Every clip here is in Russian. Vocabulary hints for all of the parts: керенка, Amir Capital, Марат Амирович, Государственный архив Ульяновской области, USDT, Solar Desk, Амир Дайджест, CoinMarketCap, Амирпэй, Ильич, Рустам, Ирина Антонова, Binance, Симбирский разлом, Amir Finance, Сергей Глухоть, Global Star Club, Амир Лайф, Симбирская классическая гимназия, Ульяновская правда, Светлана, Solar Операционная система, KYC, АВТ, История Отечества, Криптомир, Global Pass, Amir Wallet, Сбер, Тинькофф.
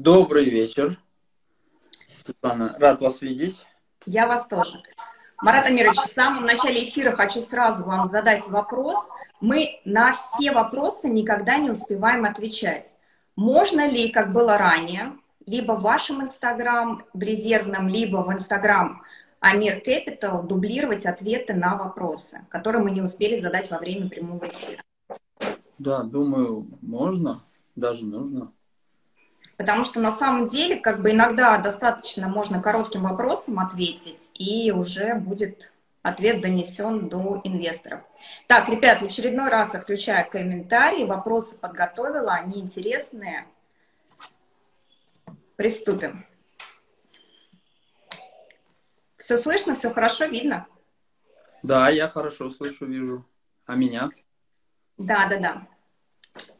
Добрый вечер. Светлана, рад вас видеть. Я вас тоже. Марат Амирович, в самом начале эфира хочу сразу вам задать вопрос. Мы на все вопросы никогда не успеваем отвечать. Можно ли, как было ранее, либо в вашем Инстаграм, в резервном, либо в Инстаграм Amir Capital дублировать ответы на вопросы, которые мы не успели задать во время прямого эфира? Да, думаю, можно, даже нужно. Потому что на самом деле, как бы иногда достаточно можно коротким вопросом ответить, и уже будет ответ донесен до инвесторов. Так, ребят, в очередной раз отключаю комментарии, вопросы подготовила, они интересные. Приступим. Все слышно, все хорошо, видно? Да, я хорошо слышу, вижу. А меня? Да.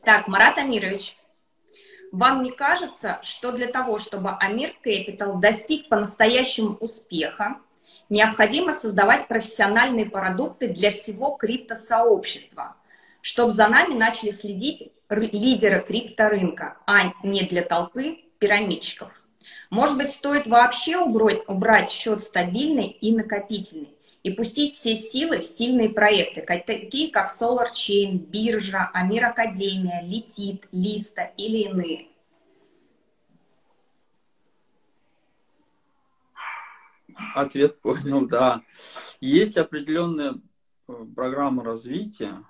Так, Марат Амирович, вам не кажется, что для того, чтобы Amir Capital достиг по-настоящему успеха, необходимо создавать профессиональные продукты для всего криптосообщества, чтобы за нами начали следить лидеры крипторынка, а не для толпы пирамидчиков? Может быть, стоит вообще убрать счет стабильный и накопительный и пустить все силы в сильные проекты, такие как Solar Chain, биржа, Амир Академия, Лейтит, Листа или иные? Ответ понял, да. Есть определенная программа развития,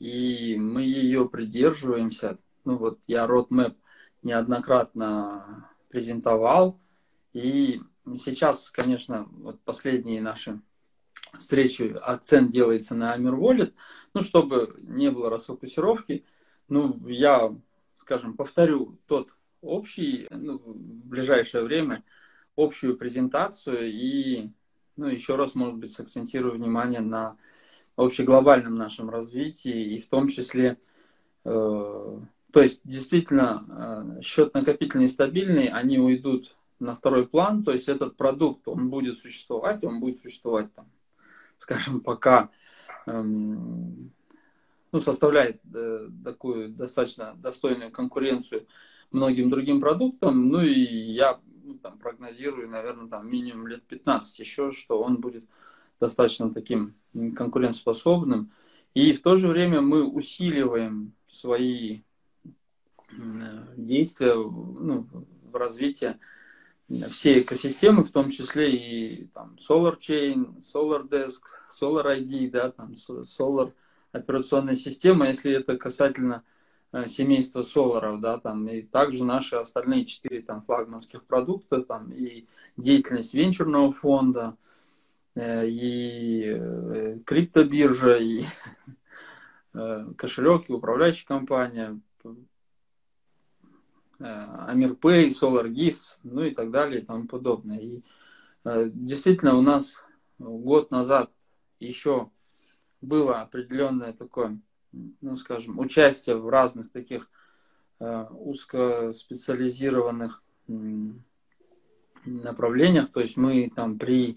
и мы ее придерживаемся. Ну вот я roadmap неоднократно презентовал. И сейчас, конечно, вот последние наши встречи акцент делается на Amir Wallet, ну, чтобы не было расфокусировки. Ну, я, скажем, повторю тот общий, ну, в ближайшее время, общую презентацию и, ну, еще раз, может быть, сакцентирую внимание на общеглобальном нашем развитии и в том числе... То есть, действительно, счет накопительный и стабильный, они уйдут на второй план. То есть, этот продукт, он будет существовать, там, скажем, пока составляет такую достаточно достойную конкуренцию многим другим продуктам. Ну, и я там прогнозирую, наверное, там минимум лет 15 еще, что он будет достаточно таким конкурентоспособным. И в то же время мы усиливаем свои... действия, ну, в развитии всей экосистемы, в том числе и там, Solar Chain, Solar Desk, Solar ID, да, там, Solar Операционная система, если это касательно семейства Solar, да, там, и также наши остальные 4 там, флагманских продукта, там, и деятельность венчурного фонда, и криптобиржа, и кошелек, и управляющая компания, Амирпэй, Solar Gifts, ну и так далее и тому подобное. И действительно у нас год назад еще было определенное такое, ну скажем, участие в разных таких узкоспециализированных направлениях. То есть мы там при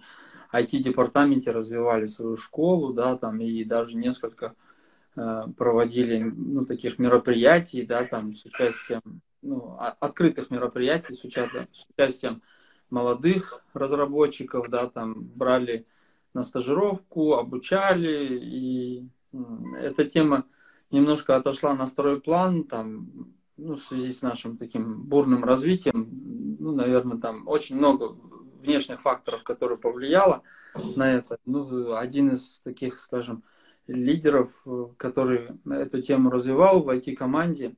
IT-департаменте развивали свою школу, да, там и даже несколько проводили, ну, таких мероприятий, да, там с участием, ну, открытых мероприятий с участием молодых разработчиков, да, там брали на стажировку, обучали, и эта тема немножко отошла на второй план, там, ну, в связи с нашим таким бурным развитием, ну, наверное, там очень много внешних факторов, которые повлияло на это. Ну, один из таких, скажем, лидеров, который эту тему развивал в IT-команде,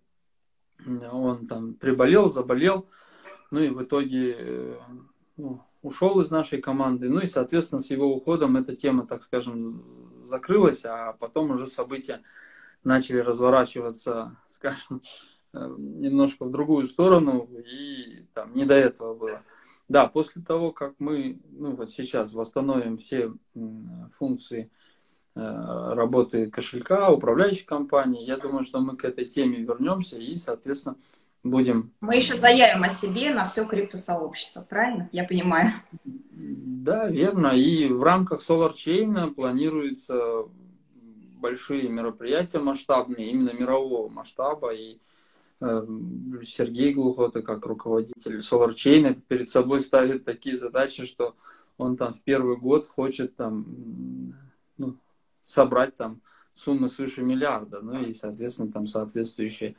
он там приболел, заболел, ну и в итоге ушел из нашей команды. Ну и, соответственно, с его уходом эта тема, так скажем, закрылась, а потом уже события начали разворачиваться, скажем, немножко в другую сторону, и там не до этого было. Да, после того, как мы, ну вот сейчас восстановим все функции работы кошелька, управляющей компании. Я думаю, что мы к этой теме вернемся и, соответственно, будем... Мы еще заявим о себе на все криптосообщество, правильно? Я понимаю. Да, верно. И в рамках Solar Chain планируются большие мероприятия масштабные, именно мирового масштаба. И Сергей Глухоть, как руководитель Solar Chain, перед собой ставит такие задачи, что он там в первый год хочет там, ну, собрать там суммы свыше миллиарда, ну и, соответственно, там соответствующие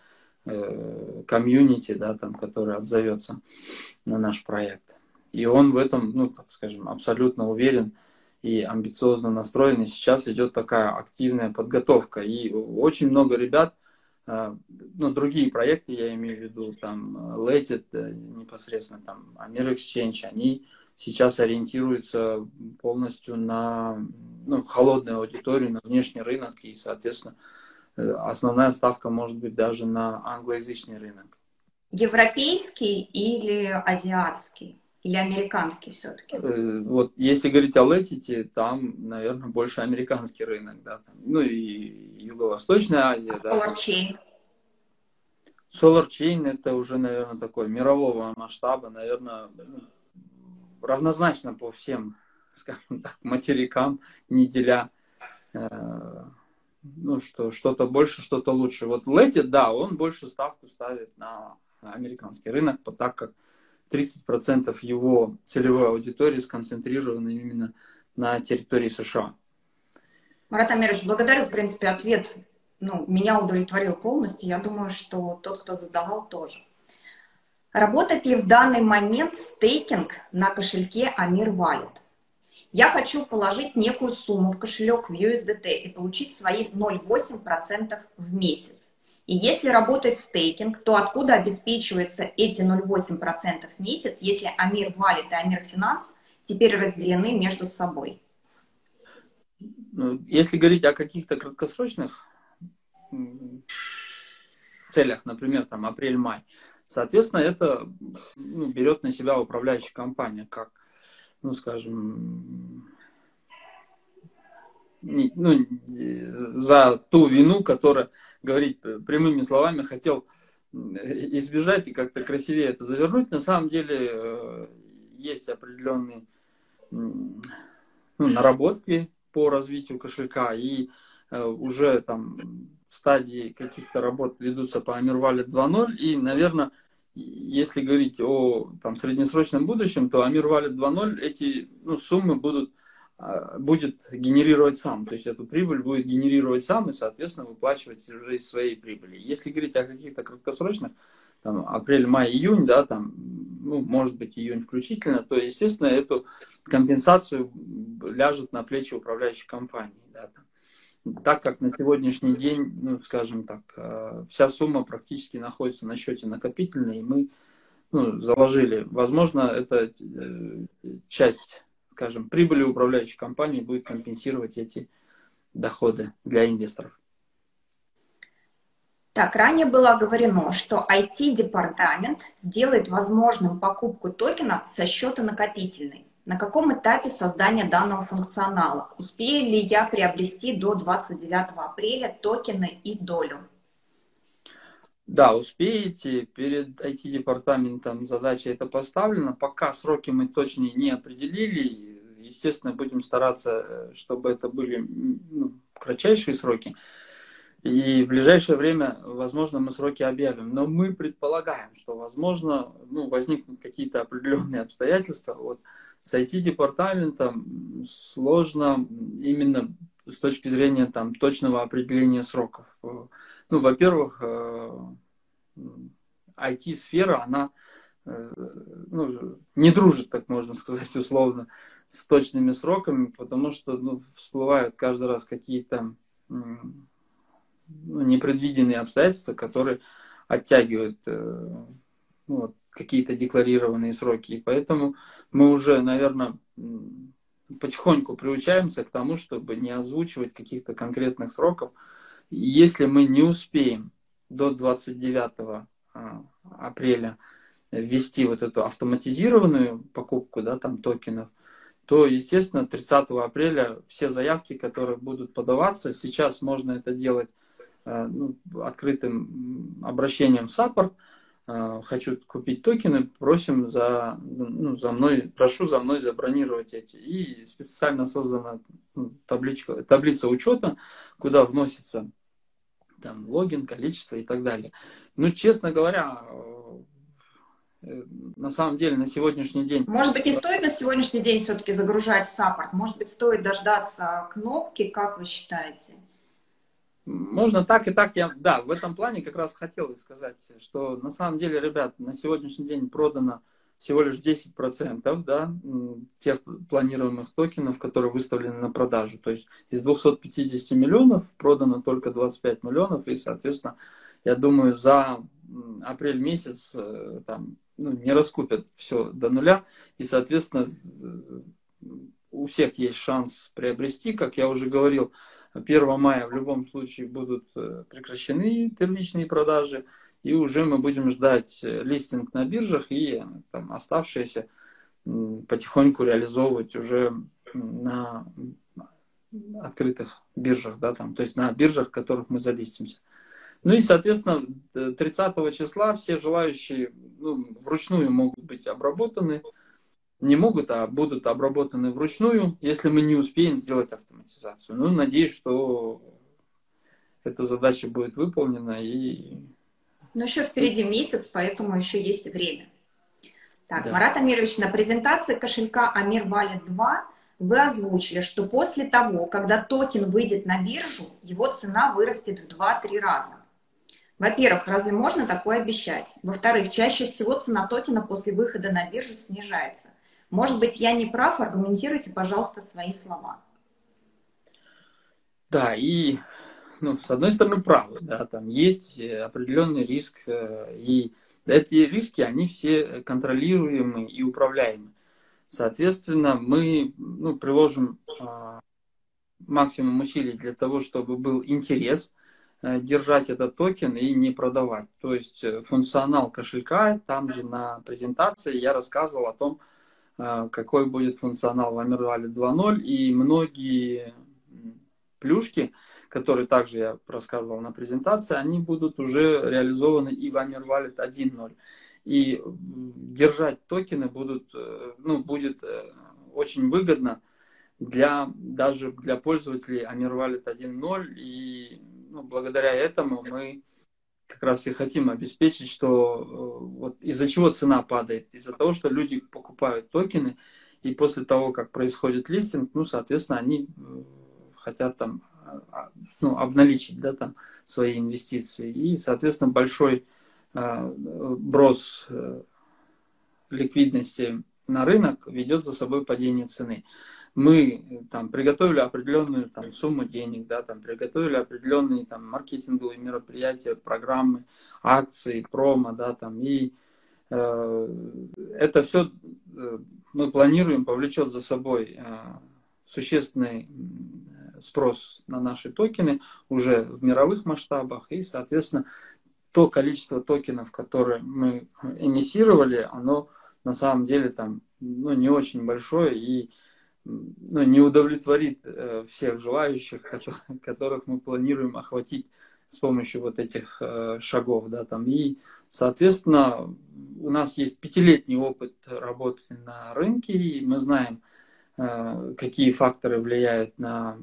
комьюнити, да, там, который отзовется на наш проект. И он в этом, ну, так скажем, абсолютно уверен и амбициозно настроен. И сейчас идет такая активная подготовка. И очень много ребят, ну, другие проекты, я имею в виду, там, Лейтит, непосредственно, там, Amir Exchange, они сейчас ориентируются полностью на, ну, холодную аудиторию, на внешний рынок. И, соответственно, основная ставка может быть даже на англоязычный рынок. Европейский или азиатский? Или американский все-таки? Вот если говорить о Летите, там, наверное, больше американский рынок, да. Ну и Юго-Восточная Азия, а да. Solar Chain. Solar Chain это уже, наверное, такой мирового масштаба, наверное, равнозначно по всем, скажем так, материкам, не деля, ну, что что-то больше, что-то лучше. Вот Летит, да, он больше ставку ставит на американский рынок, так как 30% его целевой аудитории сконцентрированы именно на территории США. Марат Амирович, благодарю, в принципе, ответ, ну, меня удовлетворил полностью. Я думаю, что тот, кто задавал, тоже. Работает ли в данный момент стейкинг на кошельке Amir Wallet? Я хочу положить некую сумму в кошелек в USDT и получить свои 0,8% в месяц. И если работает стейкинг, то откуда обеспечиваются эти 0,8% в месяц, если Amir Wallet и Amir Finance теперь разделены между собой? Если говорить о каких-то краткосрочных целях, например, там апрель-май, соответственно, это, ну, берет на себя управляющая компания, как, ну, скажем, ну, за ту вину, которая, говорить прямыми словами, хотел избежать и как-то красивее это завернуть. На самом деле есть определенные, ну, наработки по развитию кошелька, и уже там стадии каких-то работ ведутся по Amir Wallet 2.0, и, наверное, если говорить о там среднесрочном будущем, то Amir Wallet 2.0 эти, ну, суммы будет генерировать сам, то есть эту прибыль будет генерировать сам и, соответственно, выплачивать уже из своей прибыли. Если говорить о каких-то краткосрочных, там, апрель, май, июнь, да, там, ну, может быть, июнь включительно, то, естественно, эту компенсацию ляжет на плечи управляющей компании, да, там. Так как на сегодняшний день, ну, скажем так, вся сумма практически находится на счете накопительной, и мы, ну, заложили, возможно, это часть, скажем, прибыли управляющей компании будет компенсировать эти доходы для инвесторов. Так, ранее было оговорено, что IT-департамент сделает возможным покупку токена со счета накопительной. На каком этапе создания данного функционала? Успею ли я приобрести до 29 апреля токены и долю? Да, успеете. Перед IT-департаментом задача эта поставлена. Пока сроки мы точно не определили. Естественно, будем стараться, чтобы это были, ну, кратчайшие сроки. И в ближайшее время, возможно, мы сроки объявим. Но мы предполагаем, что, возможно, ну, возникнут какие-то определенные обстоятельства. Вот с IT-департаментом сложно именно с точки зрения там точного определения сроков. Ну, во-первых, IT-сфера, она, ну, не дружит, так можно сказать, условно, с точными сроками, потому что, ну, всплывают каждый раз какие-то, ну, непредвиденные обстоятельства, которые оттягивают, ну, вот, какие-то декларированные сроки. И поэтому мы уже, наверное, потихоньку приучаемся к тому, чтобы не озвучивать каких-то конкретных сроков. Если мы не успеем до 29 апреля ввести вот эту автоматизированную покупку, да, там, токенов, то, естественно, 30 апреля все заявки, которые будут подаваться, сейчас можно это делать, ну, открытым обращением в саппорт. Хочу купить токены, просим за, ну, за мной, прошу за мной забронировать эти. И специально создана таблица учета, куда вносится там, логин, количество и так далее. Ну, честно говоря, на самом деле, на сегодняшний день... Может быть, не стоит на сегодняшний день все-таки загружать саппорт? Может быть, стоит дождаться кнопки, как вы считаете? Можно так и так. Да, в этом плане как раз хотелось сказать, что на самом деле, ребят, на сегодняшний день продано всего лишь 10%, да, тех планируемых токенов, которые выставлены на продажу. То есть из 250 миллионов продано только 25 миллионов. И, соответственно, я думаю, за апрель месяц там, ну, не раскупят все до нуля. И, соответственно, у всех есть шанс приобрести. Как я уже говорил, 1 мая в любом случае будут прекращены первичные продажи. И уже мы будем ждать листинг на биржах и там, оставшиеся потихоньку реализовывать уже на открытых биржах, да, там, то есть на биржах, в которых мы залистимся. Ну и, соответственно, 30 числа все желающие, ну, вручную могут быть обработаны. Не могут, а будут обработаны вручную, если мы не успеем сделать автоматизацию. Ну, надеюсь, что эта задача будет выполнена и... Но еще впереди месяц, поэтому еще есть время. Так, да. Марат Амирович, на презентации кошелька Amir Wallet 2 вы озвучили, что после того, когда токен выйдет на биржу, его цена вырастет в 2-3 раза. Во-первых, разве можно такое обещать? Во-вторых, чаще всего цена токена после выхода на биржу снижается. Может быть, я не прав, аргументируйте, пожалуйста, свои слова. Да, и... Ну, с одной стороны, правы, да, там есть определенный риск, и эти риски, они все контролируемы и управляемы. Соответственно, мы, ну, приложим максимум усилий для того, чтобы был интерес держать этот токен и не продавать. То есть функционал кошелька, там же на презентации я рассказывал о том, какой будет функционал в Amir Wallet 2.0, и многие плюшки, которые также я рассказывал на презентации, они будут уже реализованы и в Amir Wallet 1.0. И держать токены будут, ну, будет очень выгодно для, даже для пользователей Amir Wallet 1.0. И, ну, благодаря этому мы как раз и хотим обеспечить, что вот из-за чего цена падает? Из-за того, что люди покупают токены, и после того, как происходит листинг, ну, соответственно, они хотят там, ну, обналичить, да, там, свои инвестиции. И, соответственно, большой брос ликвидности на рынок ведет за собой падение цены. Мы там приготовили определенную там сумму денег, да, там, приготовили определенные там маркетинговые мероприятия, программы, акции, промо, да, там, и это все мы планируем повлечет за собой существенный спрос на наши токены уже в мировых масштабах, и, соответственно, то количество токенов, которые мы эмиссировали, оно на самом деле там, ну, не очень большое и, ну, не удовлетворит всех желающих, которых мы планируем охватить с помощью вот этих шагов, да, там. И, соответственно, у нас есть 5-летний опыт работы на рынке, и мы знаем, какие факторы влияют на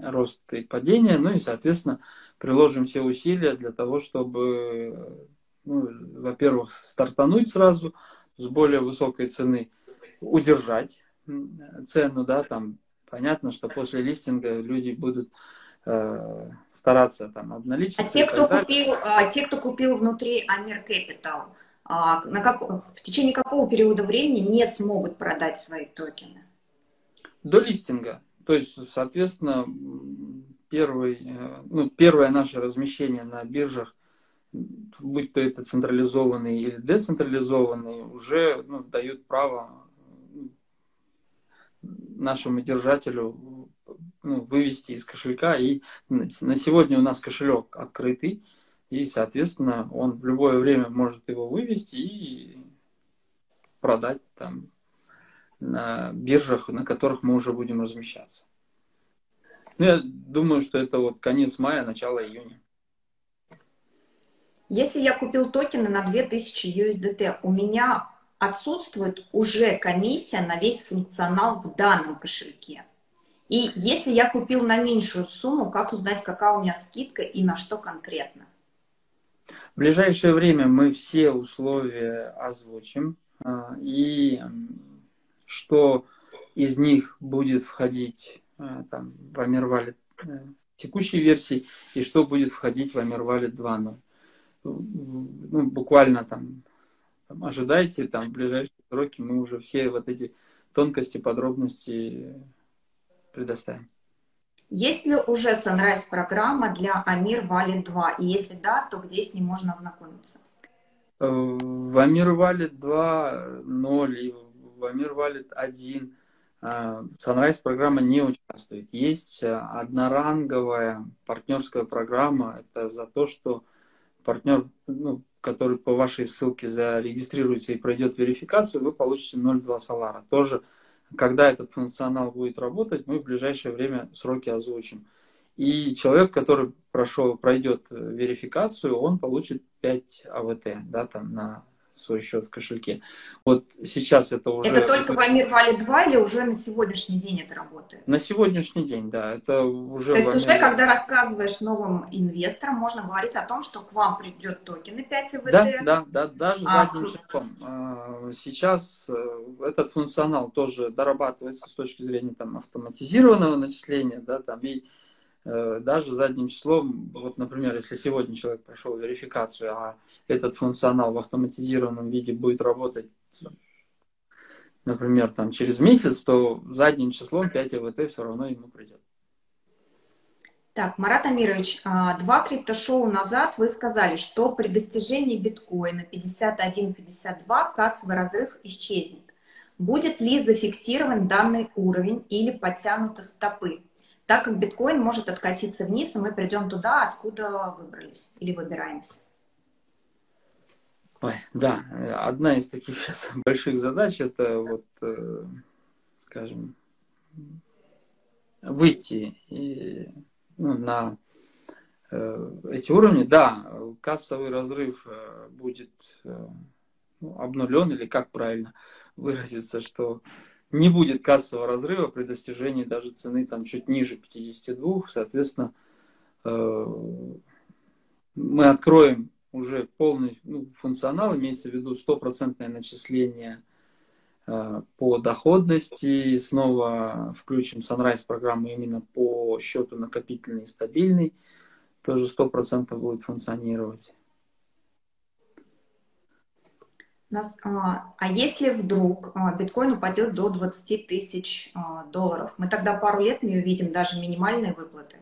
рост и падение, ну и, соответственно, приложим все усилия для того, чтобы, ну, во-первых, стартануть сразу с более высокой цены, удержать цену, да, там, понятно, что после листинга люди будут стараться там обналичить. А те, кто купил внутри Amir Capital, в течение какого периода времени не смогут продать свои токены? До листинга. То есть, соответственно, первое наше размещение на биржах, будь то это централизованные или децентрализованные, уже, ну, дают право нашему держателю, ну, вывести из кошелька. И на сегодня у нас кошелек открытый, и, соответственно, он в любое время может его вывести и продать там на биржах, на которых мы уже будем размещаться. Ну, я думаю, что это вот конец мая, начало июня. Если я купил токены на 2000 USDT, у меня отсутствует уже комиссия на весь функционал в данном кошельке. И если я купил на меньшую сумму, как узнать, какая у меня скидка и на что конкретно? В ближайшее время мы все условия озвучим. И что из них будет входить там, в Amir Wallet текущей версии, и что будет входить в Amir Wallet 2.0. Ну, буквально там ожидайте, там в ближайшие сроки мы уже все вот эти тонкости, подробности предоставим. Есть ли уже Sunrise программа для Amir Wallet 2? И если да, то где с ней можно ознакомиться? В Amir Wallet 2.0 и в Amir Wallet 1 Sunrise программа не участвует. Есть одноранговая партнерская программа. Это за то, что партнер, который по вашей ссылке зарегистрируется и пройдет верификацию, вы получите 0.2 Solar. Тоже, когда этот функционал будет работать, мы в ближайшее время сроки озвучим. И человек, который пройдет верификацию, он получит 5 АВТ на свой счет в кошельке. Вот сейчас это уже... Это только в Amir Wallet 2 или уже на сегодняшний день это работает? На сегодняшний день, да. Это уже... То есть уже когда рассказываешь новым инвесторам, можно говорить о том, что к вам придет токены 5 ИВТ? Да, даже задним числом. Сейчас этот функционал тоже дорабатывается с точки зрения автоматизированного начисления, и даже задним числом, вот, например, если сегодня человек прошел верификацию, а этот функционал в автоматизированном виде будет работать, например, через месяц, то задним числом 5 ЭВТ все равно ему придет. Так, Марат Амирович, 2 криптошоу назад вы сказали, что при достижении биткоина 51-52 кассовый разрыв исчезнет. Будет ли зафиксирован данный уровень или подтянуты стопы, так как биткоин может откатиться вниз, и мы придем туда, откуда выбрались или выбираемся? Ой, да, одна из таких сейчас больших задач – это, скажем, выйти на эти уровни. Да, кассовый разрыв будет обнулен, или как правильно выразиться, что… Не будет кассового разрыва при достижении даже цены чуть ниже 52. Соответственно, мы откроем уже полный функционал, имеется в виду 100% начисление по доходности. Снова включим Sunrise программу именно по счету накопительный и стабильный. Тоже 100% будет функционировать. А если вдруг биткоин упадет до 20 тысяч долларов, мы тогда пару лет не увидим даже минимальные выплаты?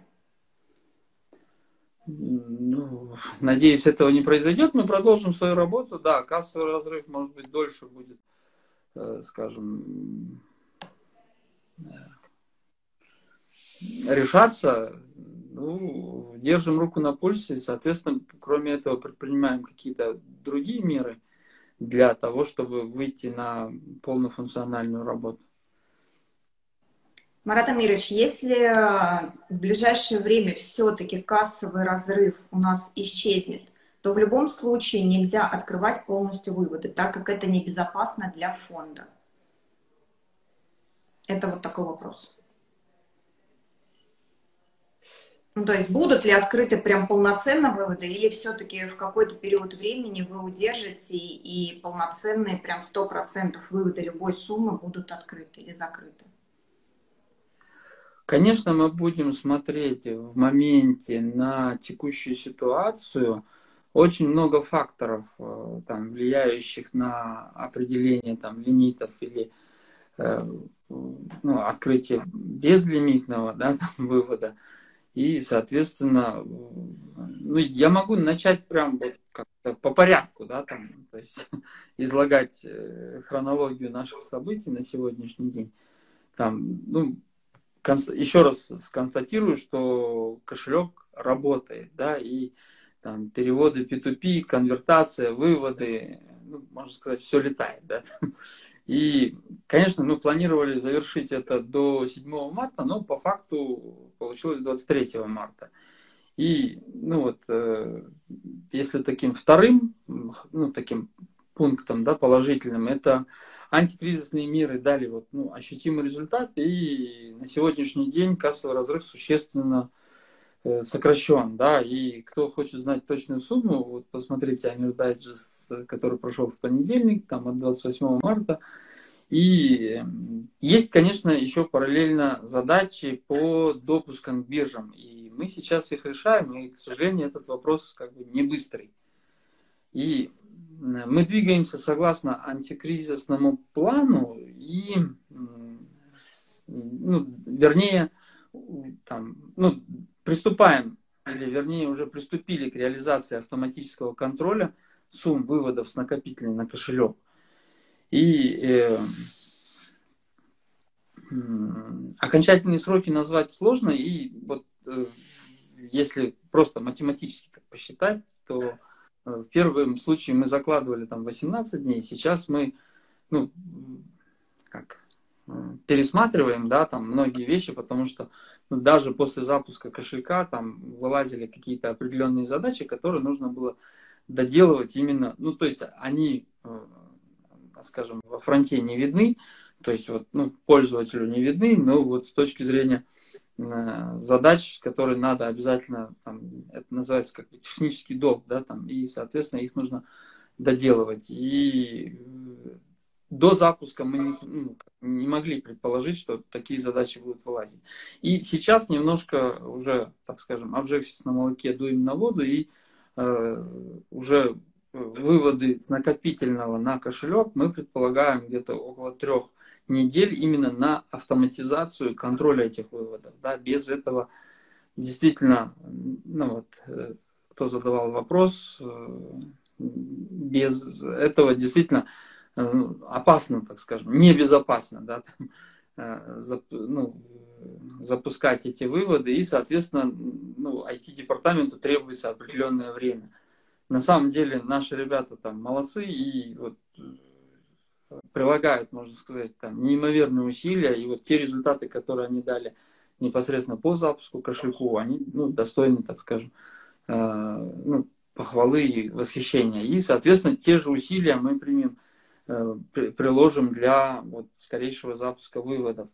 Ну, надеюсь, этого не произойдет. Мы продолжим свою работу. Да, кассовый разрыв, может быть, дольше будет, скажем, решаться. Ну, держим руку на пульсе. Соответственно, кроме этого, предпринимаем какие-то другие меры для того, чтобы выйти на полнофункциональную работу. Марат Амирович, если в ближайшее время все-таки кассовый разрыв у нас исчезнет, то в любом случае нельзя открывать полностью выводы, так как это небезопасно для фонда. Это вот такой вопрос. Ну, то есть будут ли открыты прям полноценно выводы, или все-таки в какой-то период времени вы удержите и полноценные прям 100% выводы любой суммы будут открыты или закрыты? Конечно, мы будем смотреть в моменте на текущую ситуацию. Очень много факторов, влияющих на определение лимитов или открытие безлимитного вывода. И, соответственно, я могу начать прям как-то по порядку, то есть излагать хронологию наших событий на сегодняшний день. Еще раз сконстатирую, что кошелек работает, и переводы P2P, конвертация, выводы, можно сказать, все летает, И, конечно, мы планировали завершить это до 7 марта, но по факту получилось 23 марта. И, если таким вторым, таким пунктом, да, положительным. Это антикризисные меры дали вот, ну, ощутимый результат, и на сегодняшний день кассовый разрыв существенно сокращен, да, и кто хочет знать точную сумму, вот посмотрите Амир Дайджест, который прошел в понедельник, там от 28 марта, и есть, конечно, еще параллельно задачи по допускам к биржам, и мы сейчас их решаем, и, к сожалению, этот вопрос как бы не быстрый. И мы двигаемся согласно антикризисному плану, и, ну, вернее, там, ну, приступаем, или вернее уже приступили к реализации автоматического контроля сумм выводов с накопительной на кошелек. И окончательные сроки назвать сложно, и вот если просто математически так посчитать, то в первом случае мы закладывали там 18 дней, сейчас мы, ну, как... пересматриваем, да, там многие вещи, потому что даже после запуска кошелька там вылазили какие-то определенные задачи, которые нужно было доделывать именно, ну, то есть они, скажем, во фронте не видны, то есть вот, ну, пользователю не видны, но вот с точки зрения задач, которые надо обязательно, там, это называется как бы технический долг, да, там, и, соответственно, их нужно доделывать. И до запуска мы не могли предположить, что такие задачи будут вылазить. И сейчас немножко уже, так скажем, обжегся на молоке, дуем на воду, и уже выводы с накопительного на кошелек мы предполагаем где-то около 3 недель именно на автоматизацию контроля этих выводов. Да? Без этого действительно, ну вот, кто задавал вопрос, без этого действительно... опасно, так скажем, небезопасно, да, там, ну, запускать эти выводы, и, соответственно, ну, IT-департаменту требуется определенное время. На самом деле наши ребята там молодцы и вот прилагают, можно сказать, там, неимоверные усилия, и вот те результаты, которые они дали непосредственно по запуску кошельку, они, ну, достойны, так скажем, ну, похвалы и восхищения. И, соответственно, те же усилия мы приложим для вот скорейшего запуска выводов.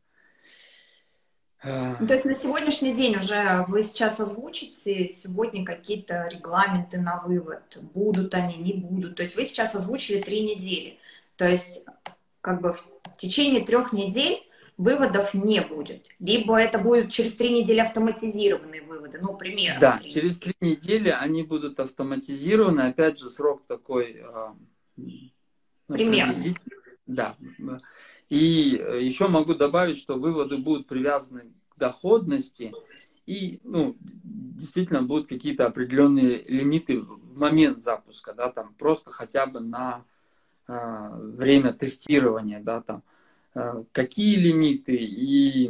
То есть на сегодняшний день уже вы сейчас озвучите сегодня какие-то регламенты на вывод? Будут они, не будут? То есть вы сейчас озвучили 3 недели. То есть как бы в течение 3 недель выводов не будет. Либо это будут через 3 недели автоматизированные выводы, ну, примерно. Да, через 3 недели они будут автоматизированы. Опять же, срок такой... примерно. Да. И еще могу добавить, что выводы будут привязаны к доходности, и, ну, действительно будут какие-то определенные лимиты в момент запуска, да, там просто хотя бы на время тестирования, да, там какие лимиты и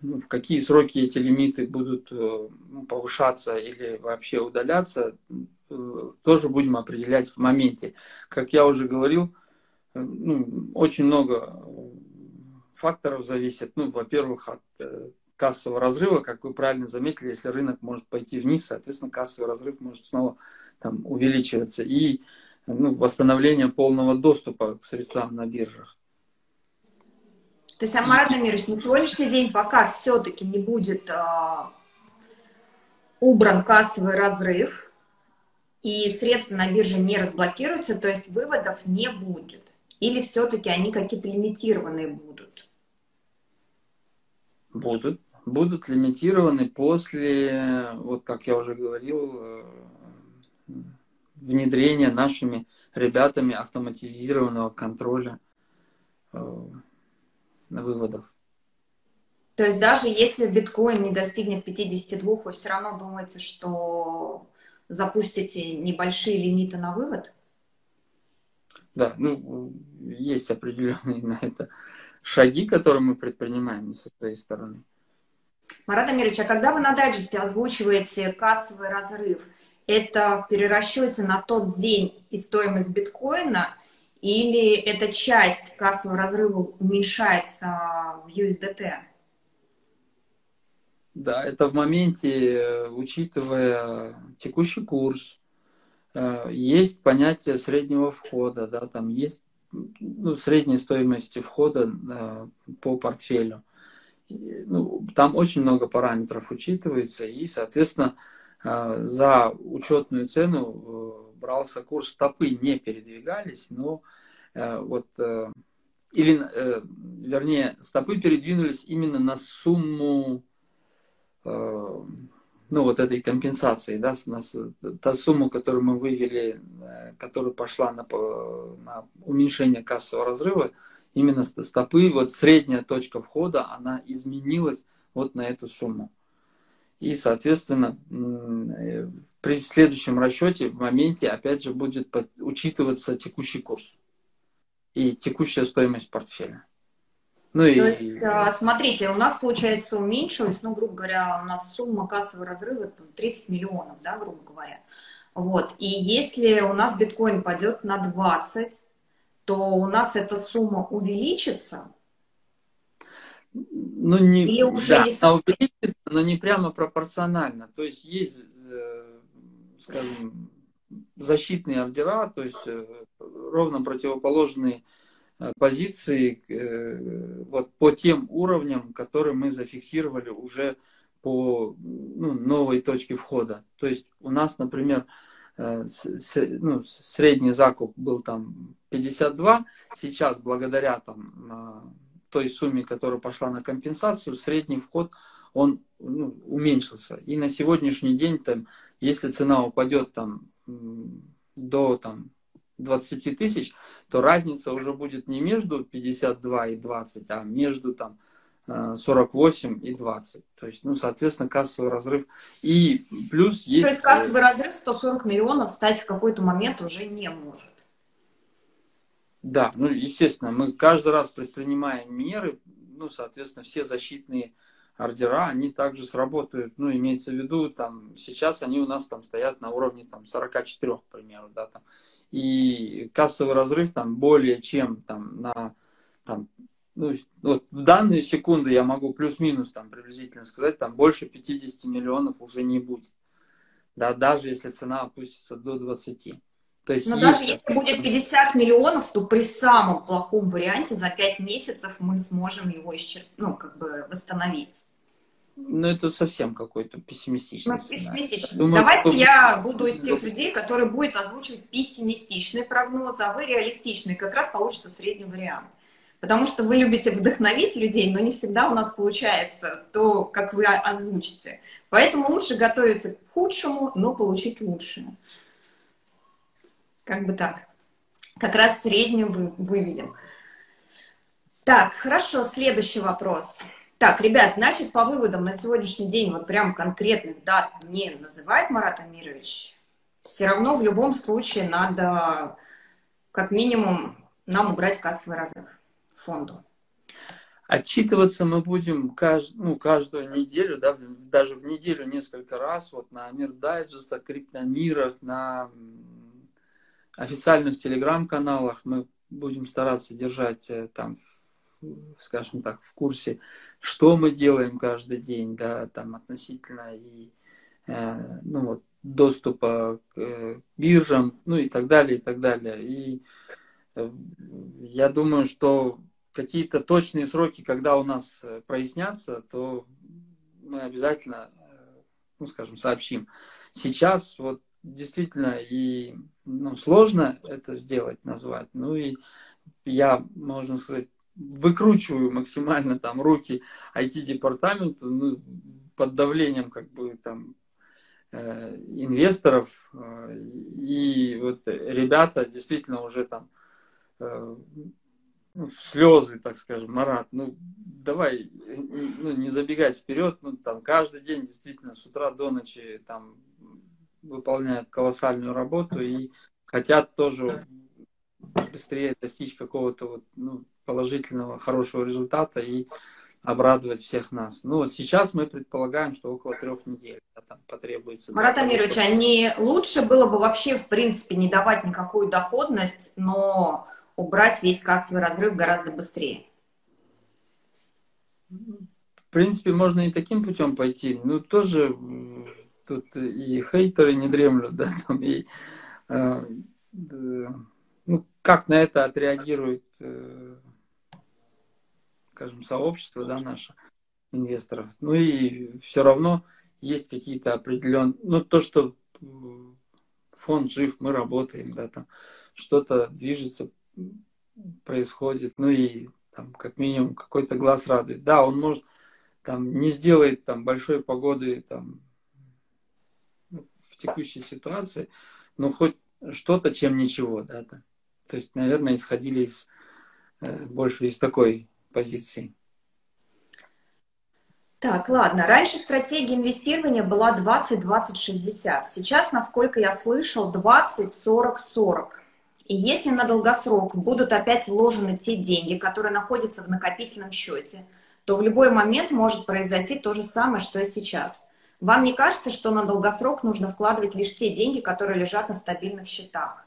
в какие сроки эти лимиты будут повышаться или вообще удаляться, тоже будем определять в моменте. Как я уже говорил, ну, очень много факторов зависит. Ну, во-первых, от кассового разрыва, как вы правильно заметили, если рынок может пойти вниз, соответственно, кассовый разрыв может снова там увеличиваться. И, ну, восстановление полного доступа к средствам на биржах. То есть, Марат Амирович, на сегодняшний день пока все-таки не будет убран кассовый разрыв, и средства на бирже не разблокируются, то есть выводов не будет? Или все-таки они какие-то лимитированные будут? Будут. Будут лимитированы после, вот как я уже говорил, внедрения нашими ребятами автоматизированного контроля выводов. То есть даже если биткоин не достигнет 52, вы все равно думаете, что... запустите небольшие лимиты на вывод? Да, ну, есть определенные на это шаги, которые мы предпринимаем со своей стороны. Марат Амирович, а когда вы на дайджесте озвучиваете кассовый разрыв, это в перерасчете на тот день и стоимость биткоина, или эта часть кассового разрыва уменьшается в USDT? Да, это в моменте, учитывая текущий курс, есть понятие среднего входа, да, там есть средняя стоимость входа по портфелю. И, там очень много параметров учитывается, и, соответственно, за учетную цену брался курс, стопы не передвигались, но вот, или, вернее, стопы передвинулись именно на сумму, вот этой компенсации, да, та сумма, которую мы вывели, которая пошла на уменьшение кассового разрыва, именно стопы, вот средняя точка входа, она изменилась вот на эту сумму. И, соответственно, при следующем расчете в моменте, опять же, будет учитываться текущий курс и текущая стоимость портфеля. То есть, смотрите, у нас, получается, уменьшилась, грубо говоря, у нас сумма кассового разрыва 30 миллионов, да, грубо говоря. Вот. И если у нас биткоин пойдет на 20, то у нас эта сумма увеличится? Она увеличится, но не прямо пропорционально. То есть есть, скажем, защитные ордера, то есть ровно противоположные позиции вот по тем уровням, которые мы зафиксировали уже по новой точке входа. То есть у нас, например, средний закуп был там 52, сейчас благодаря той сумме, которая пошла на компенсацию, средний вход он уменьшился. И на сегодняшний день, если цена упадет до 20 тысяч, то разница уже будет не между 52 и 20, а между 48 и 20. То есть, соответственно, кассовый разрыв. И плюс есть... То есть кассовый разрыв 140 миллионов стать в какой-то момент уже не может. Да, естественно, мы каждый раз предпринимаем меры, соответственно, все защитные ордера, они также сработают. Имеется в виду, сейчас они у нас стоят на уровне 44, к примеру, да, и кассовый разрыв более чем вот в данные секунды я могу плюс-минус приблизительно сказать, больше 50 миллионов уже не будет. Да, даже если цена опустится до 20. То есть даже если будет 50 миллионов, то при самом плохом варианте за 5 месяцев мы сможем его восстановить. Это совсем какой-то пессимистичный сценарий. Думаю, давайте я буду из тех людей, которые будут озвучивать пессимистичные прогнозы, а вы реалистичные. Как раз получится средний вариант. Потому что вы любите вдохновить людей, но не всегда у нас получается то, как вы озвучите. Поэтому лучше готовиться к худшему, но получить лучшее. Как бы так. Как раз среднюю выведем. Так, хорошо, следующий вопрос. Так, ребят, значит, по выводам на сегодняшний день, вот прям конкретных дат не называет Марат Амирович, все равно в любом случае надо, как минимум, нам убрать кассовый разрыв фонду. Отчитываться мы будем каждую неделю, да, даже в неделю несколько раз, вот на Амир Дайджестах, Криптомирах, на официальных телеграм-каналах мы будем стараться держать скажем так, в курсе, что мы делаем каждый день, да, относительно и доступа к биржам, и так далее, и так далее. И я думаю, что какие-то точные сроки, когда у нас прояснятся, то мы обязательно, сообщим. Сейчас вот действительно и сложно это сделать, назвать. И я, можно сказать, выкручиваю максимально руки IT-департаменту под давлением инвесторов, и вот ребята действительно уже в слезы, так скажем, Марат, давай не забегать вперед, каждый день действительно с утра до ночи выполняют колоссальную работу и хотят тоже быстрее достичь какого-то положительного, хорошего результата и обрадовать всех нас. Вот сейчас мы предполагаем, что около 3 недель потребуется. Марат Амирович, не лучше было бы вообще, в принципе, не давать никакую доходность, но убрать весь кассовый разрыв гораздо быстрее? В принципе, можно и таким путем пойти. Тоже тут и хейтеры не дремлют, да, и Ну, как на это отреагирует, скажем, сообщество, да, наше, инвесторов. Ну и все равно есть какие-то определенные... Ну, то, что фонд жив, мы работаем, да, там что-то движется, происходит, ну и там, как минимум, какой-то глаз радует. Да, он может, там, не сделает там большой погоды там в текущей ситуации, но хоть что-то, чем ничего, да, да. То есть, наверное, исходили из, больше из такой позиции. Так, ладно. Раньше стратегия инвестирования была 20-20-60. Сейчас, насколько я слышал, 20-40-40. И если на долгосрок будут опять вложены те деньги, которые находятся в накопительном счете, то в любой момент может произойти то же самое, что и сейчас. Вам не кажется, что на долгосрок нужно вкладывать лишь те деньги, которые лежат на стабильных счетах?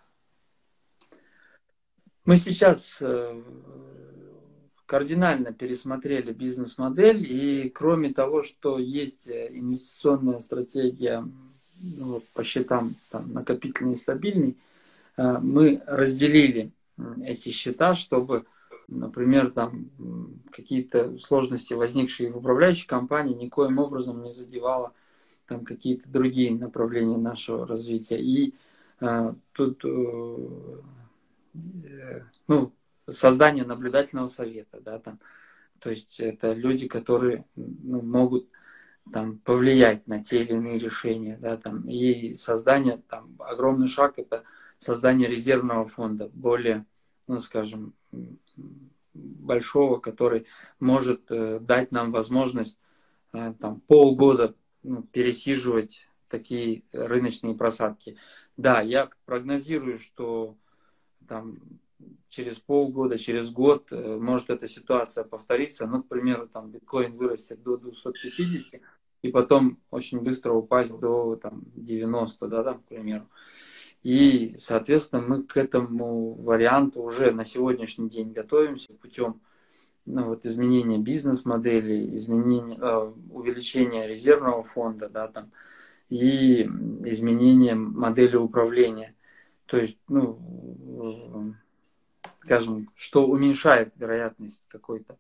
Мы сейчас кардинально пересмотрели бизнес-модель, и кроме того, что есть инвестиционная стратегия, ну, по счетам там, накопительный и стабильный, мы разделили эти счета, чтобы, например, там какие-то сложности, возникшие в управляющей компании, никоим образом не задевало там какие-то другие направления нашего развития. И тут ну, создание наблюдательного совета, да, там, то есть это люди, которые, ну, могут там повлиять на те или иные решения, да, там, и создание, там, огромный шаг — это создание резервного фонда, более, ну, скажем, большого, который может дать нам возможность там полгода, ну, пересиживать такие рыночные просадки. Да, я прогнозирую, что там через полгода, через год может эта ситуация повториться. Ну, к примеру, там биткоин вырастет до 250 и потом очень быстро упасть до там 90, да, там, к примеру. И, соответственно, мы к этому варианту уже на сегодняшний день готовимся путем, ну, вот, изменения бизнес-модели, изменения, увеличения резервного фонда, да, там, и изменения модели управления. То есть, ну, скажем, что уменьшает вероятность какой-то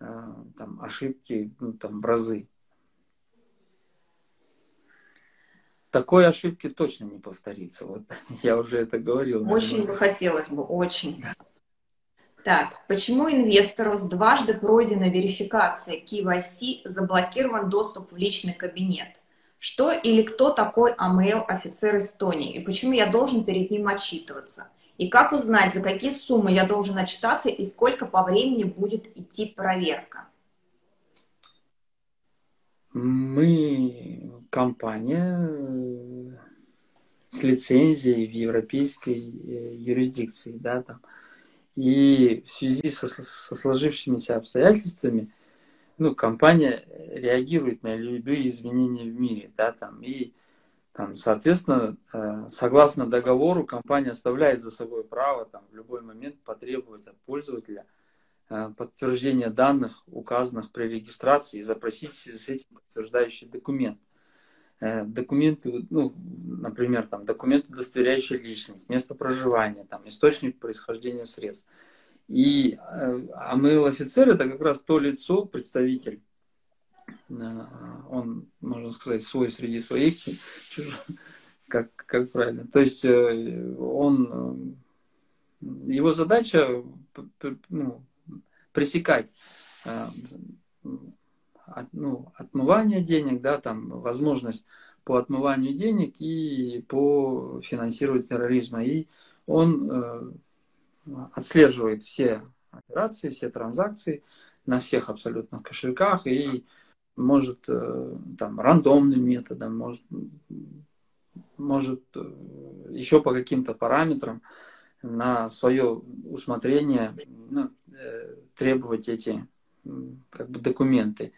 там ошибки, ну, там, в разы. Такой ошибки точно не повторится. Вот я уже это говорил. Очень бы хотелось бы, очень. Да. Так, почему инвестору с дважды пройденной верификацией KYC заблокирован доступ в личный кабинет? Что или кто такой Амир, офицер Эстонии? И почему я должен перед ним отчитываться? И как узнать, за какие суммы я должен отчитаться и сколько по времени будет идти проверка? Мы компания с лицензией в европейской юрисдикции, да, там. И в связи со сложившимися обстоятельствами, ну, компания реагирует на любые изменения в мире, да, там, и там, соответственно, согласно договору, компания оставляет за собой право там в любой момент потребовать от пользователя подтверждение данных, указанных при регистрации, и запросить с этим подтверждающий документ. Документы, ну, например, там, документ, удостоверяющий личность, место проживания, там, источник происхождения средств. И АМЛ-офицер — это как раз то лицо, представитель, он, можно сказать, свой среди своих, чужой, как правильно. То есть он... Его задача, ну, пресекать, ну, отмывание денег, да, там, возможность по отмыванию денег и по финансированию терроризма. И он отслеживает все операции, все транзакции на всех абсолютно кошельках и может там рандомным методом, может еще по каким-то параметрам на свое усмотрение, ну, требовать эти, как бы, документы.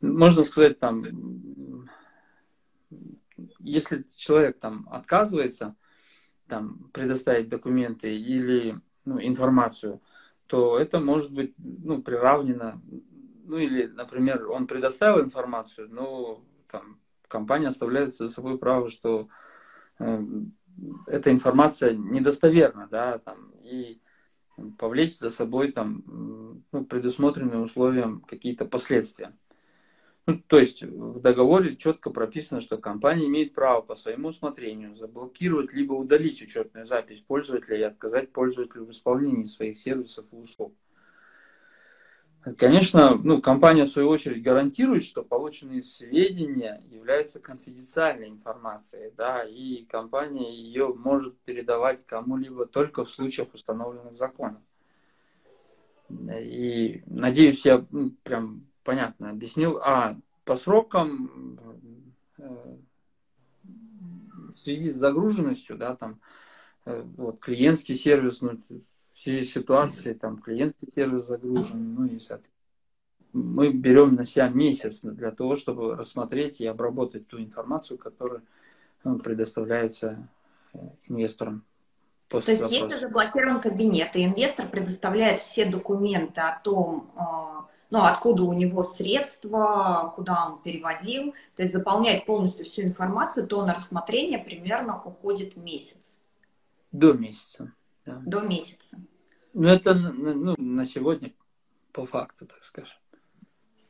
Можно сказать, там, если человек там отказывается там предоставить документы или, ну, информацию, то это может быть, ну, приравнено, ну, или, например, он предоставил информацию, но там компания оставляет за собой право, что эта информация недостоверна, да, там, и повлечь за собой там, ну, предусмотренные условиям какие-то последствия. Ну, то есть в договоре четко прописано, что компания имеет право по своему усмотрению заблокировать либо удалить учетную запись пользователя и отказать пользователю в исполнении своих сервисов и услуг. Конечно, ну, компания в свою очередь гарантирует, что полученные сведения являются конфиденциальной информацией, да, и компания ее может передавать кому-либо только в случаях, установленных законом. И надеюсь, я прям понятно объяснил. А по срокам в связи с загруженностью, да, там вот, клиентский сервис, ну, в связи с ситуацией, там, клиентский сервис загружен, ну, и, мы берем на себя месяц для того, чтобы рассмотреть и обработать ту информацию, которая предоставляется инвесторам. То есть, если заблокирован кабинет, и инвестор предоставляет все документы о том, ну, откуда у него средства, куда он переводил, то есть заполняет полностью всю информацию, то на рассмотрение примерно уходит месяц. До месяца. Да. До месяца. Ну, это, ну, на сегодня по факту, так скажем.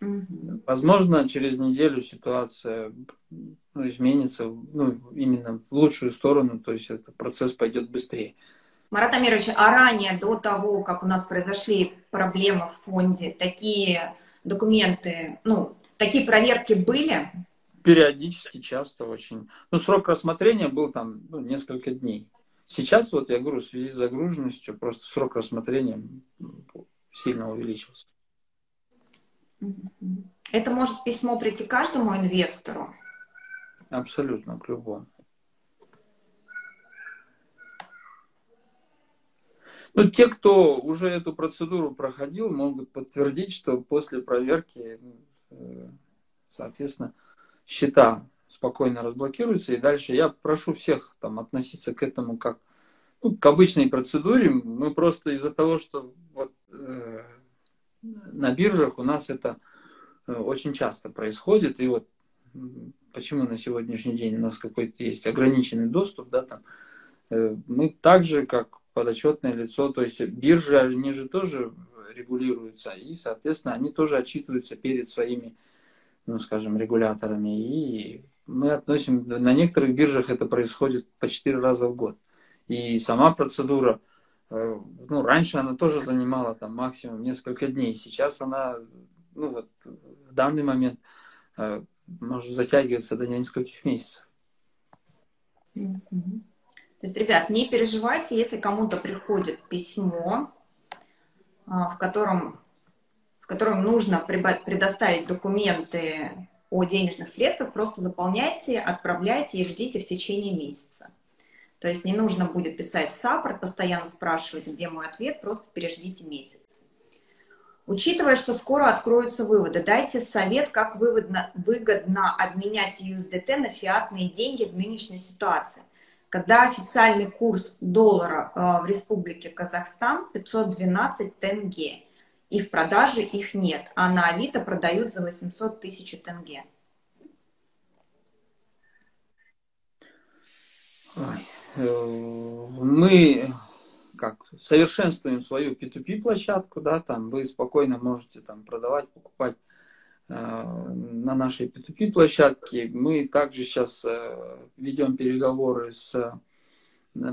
Угу. Возможно, через неделю ситуация, ну, изменится, ну, именно в лучшую сторону, то есть этот процесс пойдет быстрее. Марат Амирович, а ранее, до того, как у нас произошли проблемы в фонде, такие документы, ну, такие проверки были? Периодически, часто очень. Ну, срок рассмотрения был там, ну, несколько дней. Сейчас, вот я говорю, в связи с загруженностью, просто срок рассмотрения сильно увеличился. Это может письмо прийти каждому инвестору? Абсолютно, к любому. Ну, те, кто уже эту процедуру проходил, могут подтвердить, что после проверки, соответственно, счета спокойно разблокируется. И дальше я прошу всех там относиться к этому как, ну, к обычной процедуре. Мы просто из-за того, что вот, на биржах у нас это очень часто происходит. И вот почему на сегодняшний день у нас какой-то есть ограниченный доступ, да, там, мы так же, как подотчетное лицо, то есть биржи, они же тоже регулируются, и, соответственно, они тоже отчитываются перед своими, ну, скажем, регуляторами, и мы относим, на некоторых биржах это происходит по 4 раза в год. И сама процедура, ну, раньше она тоже занимала там максимум несколько дней, сейчас она, ну, вот, в данный момент может затягиваться до нескольких месяцев. Mm-hmm. То есть, ребят, не переживайте, если кому-то приходит письмо, в котором нужно предоставить документы о денежных средствах, просто заполняйте, отправляйте и ждите в течение месяца. То есть не нужно будет писать в саппорт, постоянно спрашивать, где мой ответ, просто переждите месяц. Учитывая, что скоро откроются выводы, дайте совет, как выгодно обменять USDT на фиатные деньги в нынешней ситуации. Когда официальный курс доллара в Республике Казахстан 512 тенге, и в продаже их нет, а на Авито продают за 800 000 тенге. Мы как совершенствуем свою P2P площадку, да, там вы спокойно можете там продавать, покупать на нашей P2P площадке. Мы также сейчас ведем переговоры с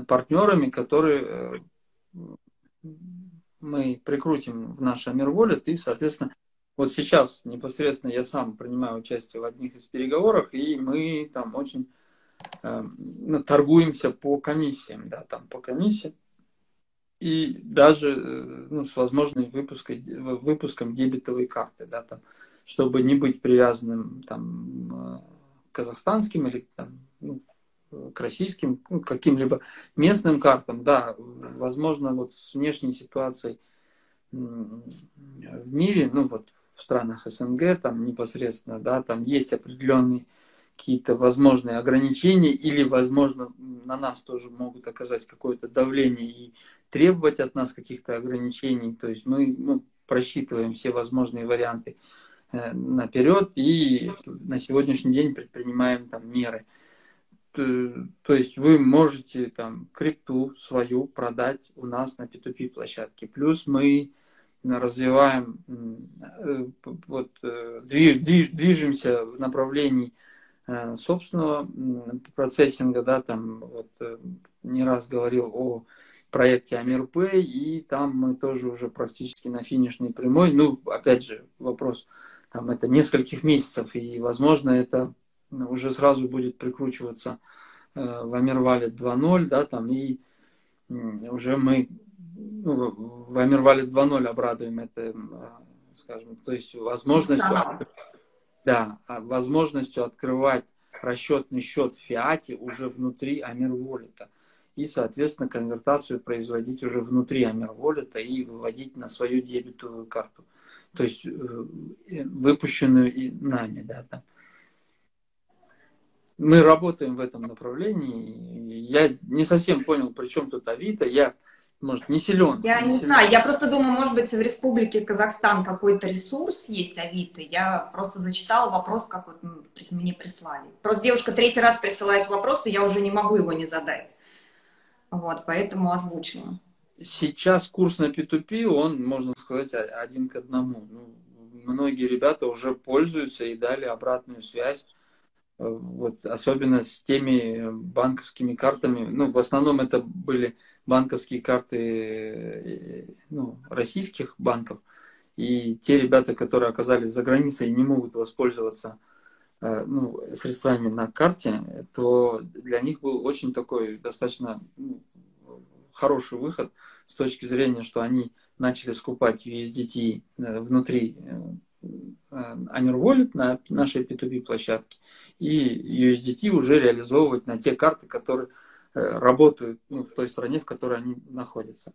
партнерами, которые мы прикрутим в наш Amir Wallet, и, соответственно, вот сейчас непосредственно я сам принимаю участие в одних из переговоров, и мы там очень торгуемся по комиссиям, да, там по комиссиям, и даже, ну, с возможным выпуском дебетовой карты, да, там, чтобы не быть привязанным там к казахстанским или там, ну, к российским, ну, каким-либо местным картам, да, возможно, вот с внешней ситуацией в мире, ну, вот в странах СНГ, там непосредственно, да, там есть определенные какие-то возможные ограничения или, возможно, на нас тоже могут оказать какое-то давление и требовать от нас каких-то ограничений, то есть мы, ну, просчитываем все возможные варианты наперед и на сегодняшний день предпринимаем там меры. то есть вы можете там крипту свою продать у нас на P2P площадке. Плюс мы развиваем, вот, движемся в направлении собственного процессинга, да, там вот не раз говорил о проекте Амирпэй, и там мы тоже уже практически на финишной прямой. Ну, опять же, вопрос, там это нескольких месяцев, и, возможно, это уже сразу будет прикручиваться в Amir Wallet 2.0, да, там, и уже мы, ну, в Amir Wallet 2.0 обрадуем это, скажем, то есть возможностью, да, возможностью открывать расчетный счет в фиате уже внутри Amir Wallet. И, соответственно, конвертацию производить уже внутри Amir Wallet и выводить на свою дебетовую карту. То есть выпущенную и нами, да, там. Мы работаем в этом направлении. Я не совсем понял, при чем тут Авито. Я, может, не силен. Я не знаю. Я просто думаю, может быть, в Республике Казахстан какой-то ресурс есть Авито. Я просто зачитала вопрос, как вот мне прислали. Просто девушка третий раз присылает вопрос, и я уже не могу его не задать. Вот, поэтому озвучила. Сейчас курс на P2P, он, можно сказать, 1 к 1. Ну, многие ребята уже пользуются и дали обратную связь. Вот, особенно с теми банковскими картами. Ну, в основном это были банковские карты, ну, российских банков. И те ребята, которые оказались за границей и не могут воспользоваться, ну, средствами на карте, то для них был очень такой достаточно хороший выход с точки зрения, что они начали скупать USDT внутри Amir Wallet на нашей P2P площадке и USDT уже реализовывать на те карты, которые работают, ну, в той стране, в которой они находятся.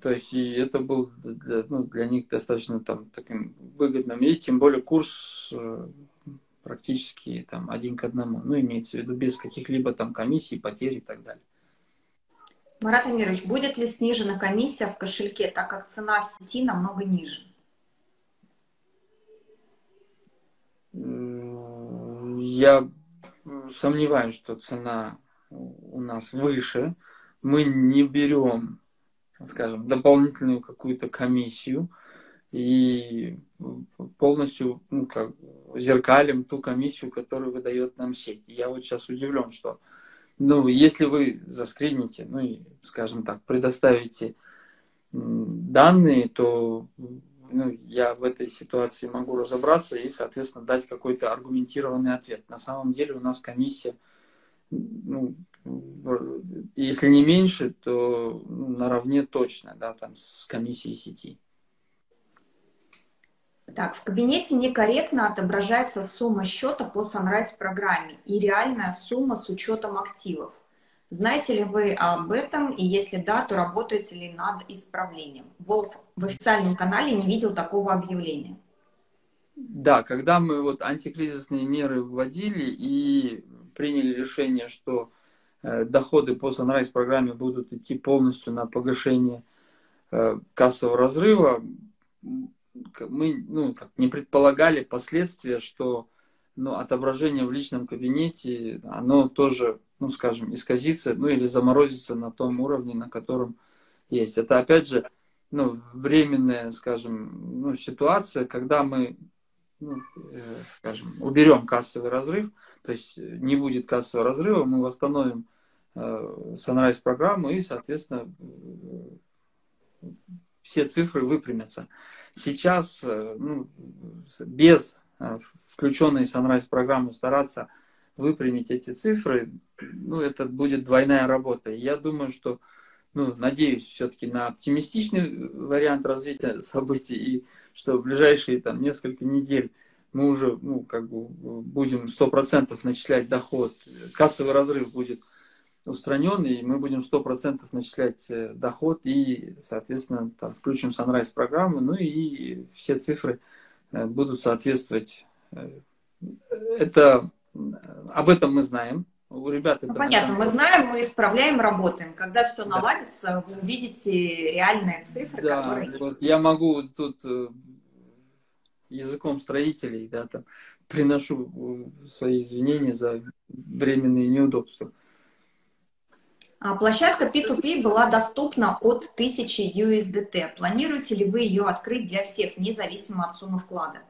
То есть и это был для, ну, для них достаточно там таким выгодным, и тем более курс практически там 1 к 1, ну, имеется в виду без каких-либо там комиссий, потерь и так далее. Марат Амирович, будет ли снижена комиссия в кошельке, так как цена в сети намного ниже? Я сомневаюсь, что цена у нас выше. Мы не берем, скажем, дополнительную какую-то комиссию и полностью, ну, как, зеркалим ту комиссию, которую выдает нам сеть. Я вот сейчас удивлен, что, ну, если вы заскрините, ну, и, скажем так, предоставите данные, то, ну, я в этой ситуации могу разобраться и, соответственно, дать какой-то аргументированный ответ. На самом деле у нас комиссия, ну, если не меньше, то наравне точно, да, там, с комиссией сети. Так, в кабинете некорректно отображается сумма счета по Sunrise программе и реальная сумма с учетом активов. Знаете ли вы об этом, и если да, то работаете ли над исправлением? Волос в официальном канале не видел такого объявления. Да, когда мы вот антикризисные меры вводили и приняли решение, что доходы по Sunrise программе будут идти полностью на погашение кассового разрыва, мы, ну, как, не предполагали последствия, что, ну, отображение в личном кабинете, оно тоже, ну, скажем, исказится, ну, или заморозится на том уровне, на котором есть. Это, опять же, ну, временная, скажем, ну, ситуация, когда мы, ну, скажем, уберем кассовый разрыв, то есть не будет кассового разрыва, мы восстановим Sunrise программу и, соответственно, все цифры выпрямятся. Сейчас, ну, без включенной Sunrise программы стараться выпрямить эти цифры, ну, это будет двойная работа. Я думаю, что, ну, надеюсь все-таки на оптимистичный вариант развития событий, и что в ближайшие там несколько недель мы уже, ну, как бы будем 100% начислять доход, кассовый разрыв будет устранен, и мы будем 100% начислять доход и, соответственно, там, включим Sunrise программу, ну и все цифры будут соответствовать. Это, об этом мы знаем. У ребят это, ну, понятно, мы знаем, мы исправляем, работаем. Когда все наладится, вы увидите реальные цифры, да, которые... Вот я могу тут языком строителей, да, там, приношу свои извинения за временные неудобства. Площадка P2P была доступна от 1000 USDT. Планируете ли вы ее открыть для всех, независимо от суммы вклада?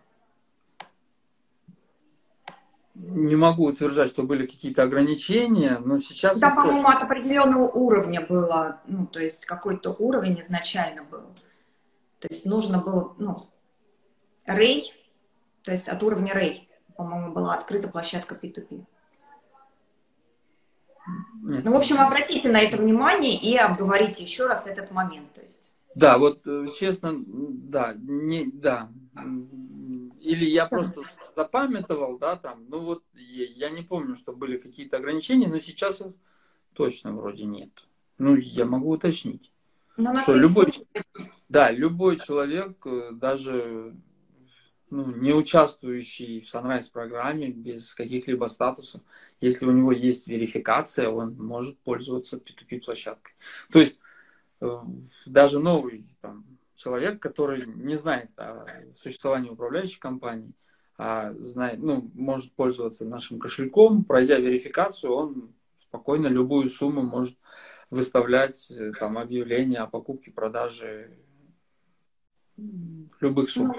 Не могу утверждать, что были какие-то ограничения, но сейчас... Да, по-моему, от определенного уровня было, ну, то есть какой-то уровень изначально был. То есть нужно было, ну, рей, то есть от уровня рей, по-моему, была открыта площадка P2P. Нет. Ну, в общем, обратите на это внимание и обговорите еще раз этот момент. То есть. Да, вот честно, да, не, да. Или я просто запамятовал, да, там, ну вот я не помню, что были какие-то ограничения, но сейчас точно вроде нет. Ну, я могу уточнить. Но что любой, да, любой человек, даже ну, не участвующий в Sunrise-программе, без каких-либо статусов, если у него есть верификация, он может пользоваться P2P-площадкой. То есть даже новый там, человек, который не знает о существовании управляющей компании, а знает, ну, может пользоваться нашим кошельком, пройдя верификацию, он спокойно любую сумму может выставлять там, объявления о покупке, продаже любых сумм.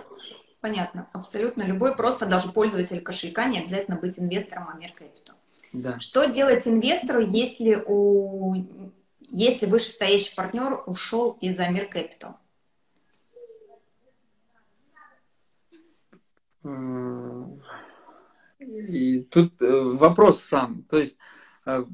Понятно, абсолютно любой, просто даже пользователь кошелька, не обязательно быть инвестором Amir Capital. Да. Что делать инвестору, если вышестоящий партнер ушел из Amir Capital? И тут вопрос сам, то есть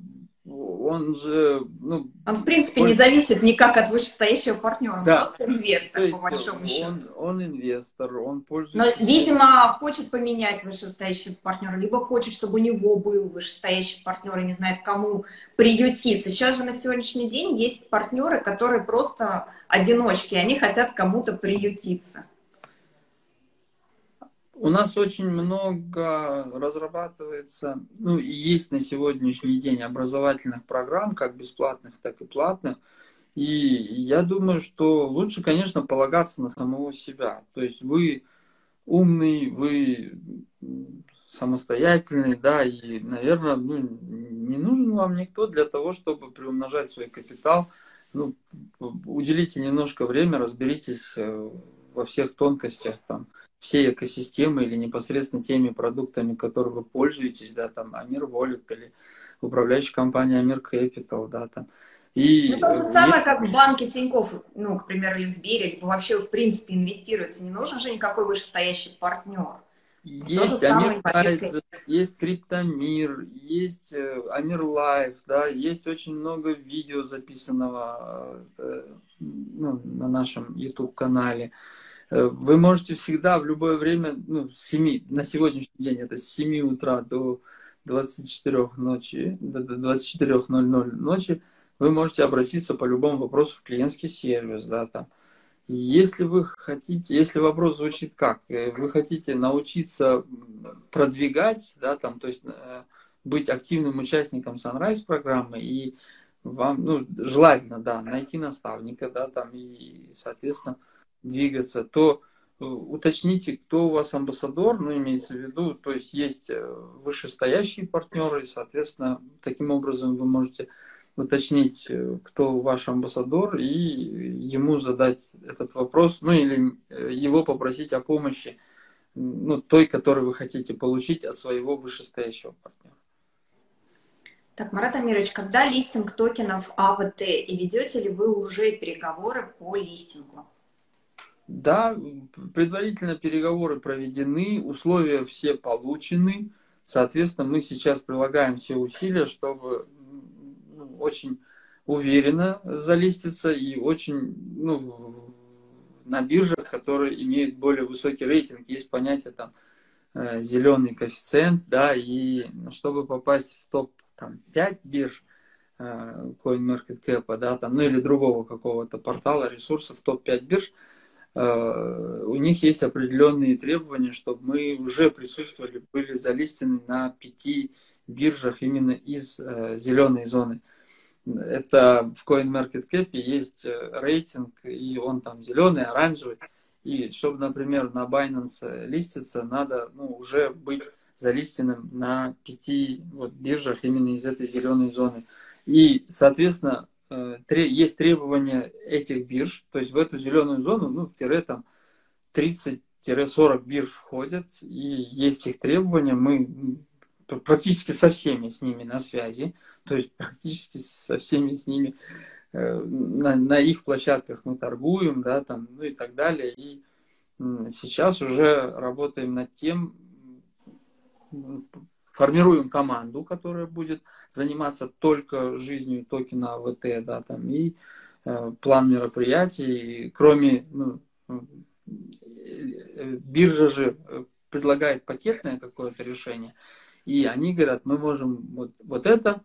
он же... Ну, он, в принципе, не зависит никак от вышестоящего партнера, да. Просто инвестор, по большому счету. Он инвестор, он пользуется... Но, видимо, хочет поменять вышестоящего партнера, либо хочет, чтобы у него был вышестоящий партнер и не знает, кому приютиться. Сейчас же на сегодняшний день есть партнеры, которые просто одиночки, и они хотят кому-то приютиться. У нас очень много разрабатывается, ну и есть на сегодняшний день образовательных программ, как бесплатных, так и платных. И я думаю, что лучше, конечно, полагаться на самого себя. То есть вы умный, вы самостоятельный, да, и, наверное, ну, не нужен вам никто для того, чтобы приумножать свой капитал. Ну, уделите немножко время, разберитесь во всех тонкостях там, всей экосистемы или непосредственно теми продуктами, которыми вы пользуетесь, да, там, Amir Wallet или управляющая компания Amir Capital, да, там. И... Ну, то же самое, как в банке Тинькофф, ну, к примеру, или в Сбере, либо вообще, в принципе, инвестируете, не нужен же никакой вышестоящий партнер. Есть Амирпэй, есть Криптомир, есть Амир Лайф, да, есть очень много видео записанного ну, на нашем YouTube-канале. Вы можете всегда в любое время, ну, с 7, на сегодняшний день это с 7 утра до 24 ночи, до 24:00 ночи, вы можете обратиться по любому вопросу в клиентский сервис, да, там. Если вы хотите, если вопрос звучит как, вы хотите научиться продвигать, да, там, то есть быть активным участником Sunrise программы, и вам, ну, желательно, да, найти наставника, да, там, и, соответственно, двигаться, то уточните, кто у вас амбассадор, ну, имеется в виду, то есть есть вышестоящие партнеры, и, соответственно, таким образом вы можете уточнить, кто ваш амбассадор, и ему задать этот вопрос, ну, или его попросить о помощи, ну, той, которую вы хотите получить от своего вышестоящего партнера. Так, Марат Амирович, когда листинг токенов АВТ, и ведете ли вы уже переговоры по листингу? Да, предварительно переговоры проведены, условия все получены, соответственно, мы сейчас прилагаем все усилия, чтобы... очень уверенно залиститься и очень, ну, на биржах, которые имеют более высокий рейтинг, есть понятие там зеленый коэффициент, да, и чтобы попасть в топ там, 5 бирж CoinMarketCap, да, там, ну или другого какого-то портала, ресурсов, топ-5 бирж, у них есть определенные требования, чтобы мы уже присутствовали, были залистены на 5 биржах именно из зеленой зоны. Это в CoinMarketCap есть рейтинг, и он там зеленый, оранжевый. И чтобы, например, на Binance листиться, надо уже быть залистенным на 5 биржах именно из этой зеленой зоны. И, соответственно, есть требования этих бирж, то есть в эту зеленую зону, тире там 30-40 бирж входят, и есть их требования, мы практически со всеми с ними на связи, то есть практически со всеми с ними на их площадках мы торгуем, да, там, и так далее. И сейчас уже работаем над тем, формируем команду, которая будет заниматься только жизнью токена АВТ, да, там, и план мероприятий. Кроме биржа же предлагает пакетное какое-то решение, и они говорят, мы можем вот это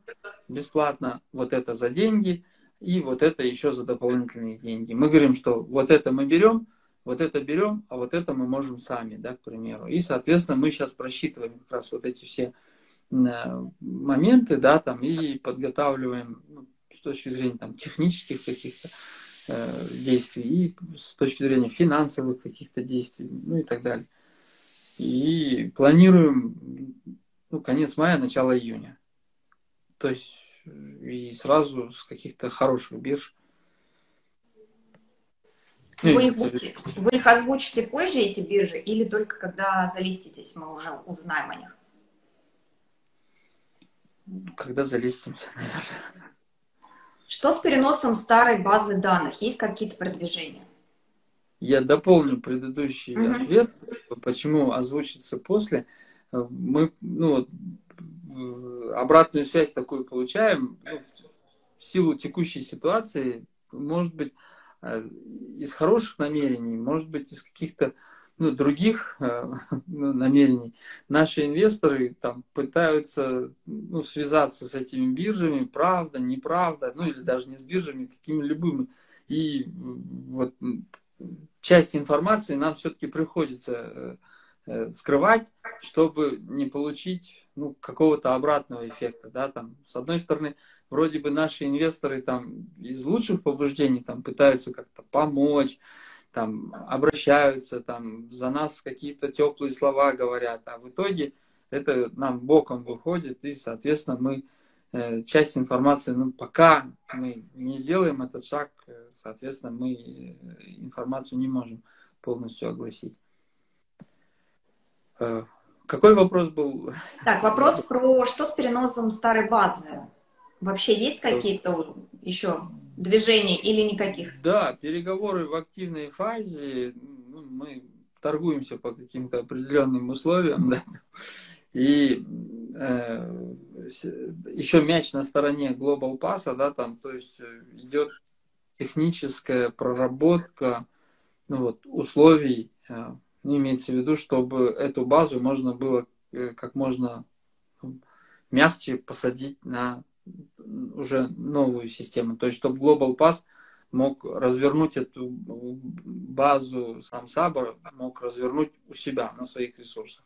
бесплатно, вот это за деньги, и вот это еще за дополнительные деньги. Мы говорим, что вот это мы берем, вот это берем, а вот это мы можем сами, да, к примеру. И, соответственно, мы сейчас просчитываем как раз вот эти все моменты, да, там, и подготавливаем с точки зрения там технических каких-то действий, и с точки зрения финансовых каких-то действий, и так далее. И планируем конец мая, начало июня. То есть и сразу с каких-то хороших бирж. Вы их озвучите позже, эти биржи, или только когда залиститесь, мы уже узнаем о них? Когда залистимся, наверное. Что с переносом старой базы данных? Есть какие-то продвижения? Я дополню предыдущий ответ, почему озвучится после. Мы, обратную связь такую получаем. В силу текущей ситуации, может быть, из хороших намерений, может быть, из каких-то других намерений, наши инвесторы там пытаются связаться с этими биржами, правда, неправда, или даже не с биржами, какими-либо. И вот часть информации нам все-таки приходится скрывать, чтобы не получить какого-то обратного эффекта, да, там, с одной стороны, вроде бы наши инвесторы там из лучших побуждений там пытаются как-то помочь, там, обращаются, там, за нас какие-то теплые слова говорят, а в итоге это нам боком выходит, и, соответственно, мы часть информации, пока мы не сделаем этот шаг, соответственно, мы информацию не можем полностью огласить. Какой вопрос был? Так, вопрос про что с переносом старой базы. Вообще есть какие-то еще движения или никаких? Да, переговоры в активной фазе. Мы торгуемся по каким-то определенным условиям. Да? И еще мяч на стороне Global Pass, да, там, то есть идет техническая проработка условий. Имеется в виду, чтобы эту базу можно было как можно мягче посадить на уже новую систему. То есть, чтобы Global Pass мог развернуть эту базу, сам Сабр мог развернуть у себя на своих ресурсах.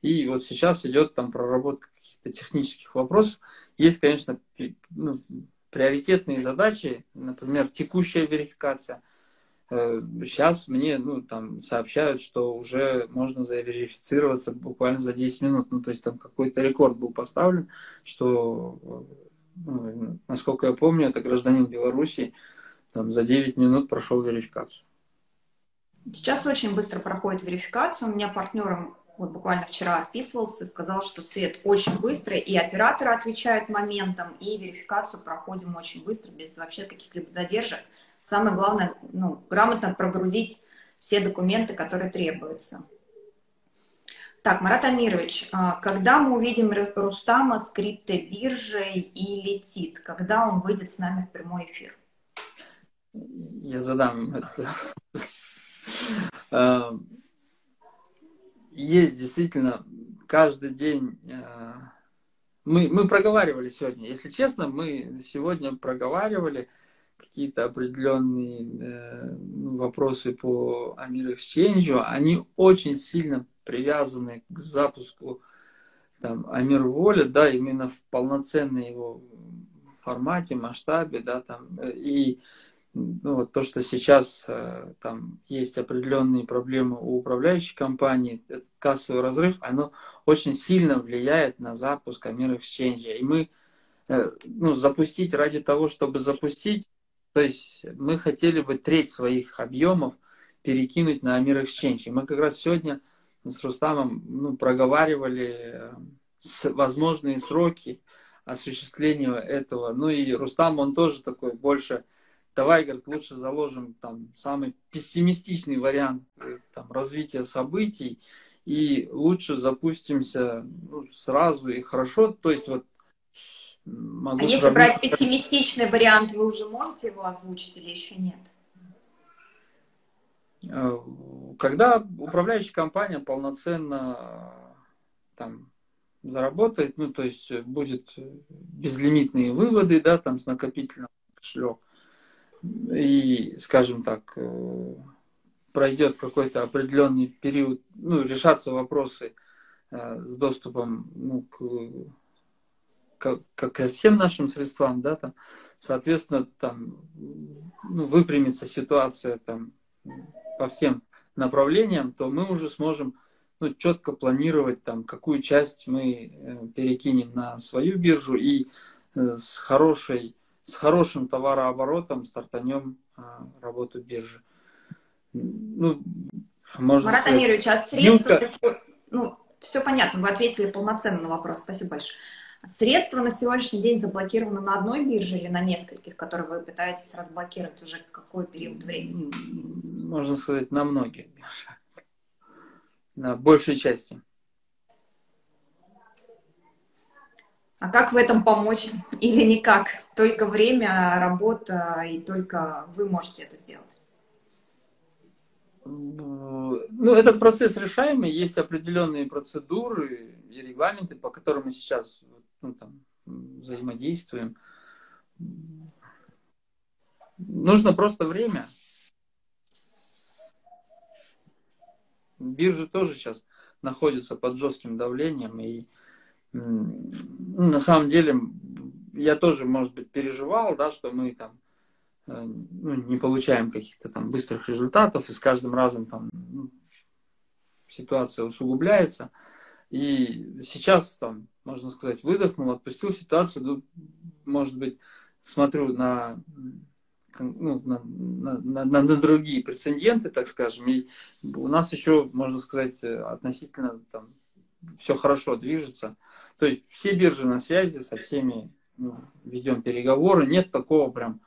И вот сейчас идет там проработка каких-то технических вопросов. Есть, конечно, приоритетные задачи, например, текущая верификация. Сейчас мне сообщают, что уже можно заверифицироваться буквально за 10 минут. То есть там какой-то рекорд был поставлен, что, насколько я помню, это гражданин Беларуси там, за 9 минут прошел верификацию. Сейчас очень быстро проходит верификация. У меня партнером буквально вчера отписывался, сказал, что Свет очень быстро, и операторы отвечают моментом, и верификацию проходим очень быстро, без вообще каких-либо задержек. Самое главное, грамотно прогрузить все документы, которые требуются. Так, Марат Амирович, когда мы увидим Рустама с криптобиржей и Лейтит? Когда он выйдет с нами в прямой эфир? Я задам это. Есть действительно каждый день... Мы проговаривали сегодня. Если честно, мы сегодня проговаривали какие-то определенные вопросы по Amir Exchange, они очень сильно привязаны к запуску там, Amir Wallet, да, именно в полноценном его формате, масштабе, да, там, и ну, вот то, что сейчас там есть определенные проблемы у управляющей компании, кассовый разрыв, оно очень сильно влияет на запуск Amir Exchange. И мы ну, запустить ради того, чтобы запустить, то есть мы хотели бы треть своих объемов перекинуть на Amir Exchange. И мы как раз сегодня с Рустамом ну, проговаривали возможные сроки осуществления этого. Ну и Рустам, он тоже такой больше... Давай, говорит, лучше заложим там самый пессимистичный вариант там, развития событий и лучше запустимся ну, сразу и хорошо. То есть вот могу сравнить... Если брать пессимистичный вариант, вы уже можете его озвучить или еще нет? Когда управляющая компания полноценно там заработает, ну то есть будет безлимитные выводы, да, там с накопительным кошелек. И, скажем так, пройдет какой-то определенный период, ну, решатся вопросы с доступом ну, ко всем нашим средствам, да, там, соответственно, там ну, выпрямится ситуация там, по всем направлениям, то мы уже сможем ну, четко планировать, там, какую часть мы перекинем на свою биржу и с хорошим товарооборотом стартанем работу биржи. Ну, можно Марат сказать... Амирович, а средства... Ну, все понятно, вы ответили полноценно на вопрос. Спасибо большое. Средства на сегодняшний день заблокированы на одной бирже или на нескольких, которые вы пытаетесь разблокировать уже какой период времени? Можно сказать, на многих биржах. На большей части. А как в этом помочь или никак? Только время, работа, и только вы можете это сделать. Ну, этот процесс решаемый. Есть определенные процедуры и регламенты, по которым мы сейчас ну, там, взаимодействуем. Нужно просто время. Биржи тоже сейчас находятся под жестким давлением, и на самом деле, я тоже, может быть, переживал, да, что мы там ну, не получаем каких-то там быстрых результатов, и с каждым разом там ну, ситуация усугубляется. И сейчас там, можно сказать, выдохнул, отпустил ситуацию. Может быть, смотрю ну, на другие прецеденты, так скажем, и у нас еще, можно сказать, относительно там все хорошо движется. То есть все биржи на связи, со всеми ну, ведем переговоры. Нет такого прям...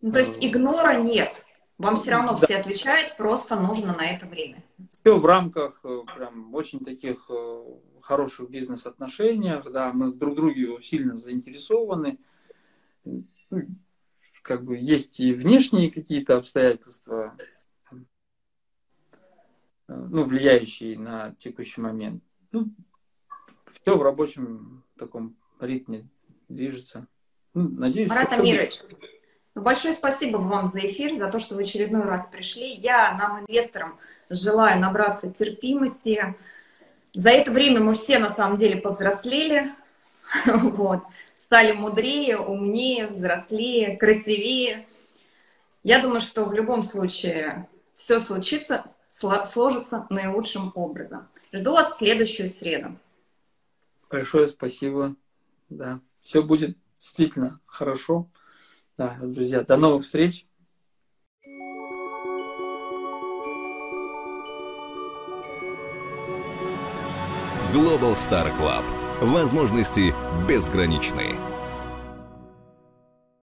Ну, то есть игнора нет. Вам все равно да. Все отвечают, просто нужно на это время. Все в рамках прям очень таких хороших бизнес-отношениях. Да, мы друг в друге сильно заинтересованы. Как бы есть и внешние какие-то обстоятельства, ну, влияющие на текущий момент. Ну, все в рабочем таком ритме движется. Ну, надеюсь, Марат Амирович, большое спасибо вам за эфир, за то, что в очередной раз пришли. Я нам, инвесторам, желаю набраться терпимости. За это время мы все, на самом деле, повзрослели, вот, стали мудрее, умнее, взрослее, красивее. Я думаю, что в любом случае все случится, сложится наилучшим образом. Жду вас в следующую среду. Большое спасибо. Да. Все будет действительно хорошо. Да, друзья, до новых встреч. Global Star Club. Возможности безграничные.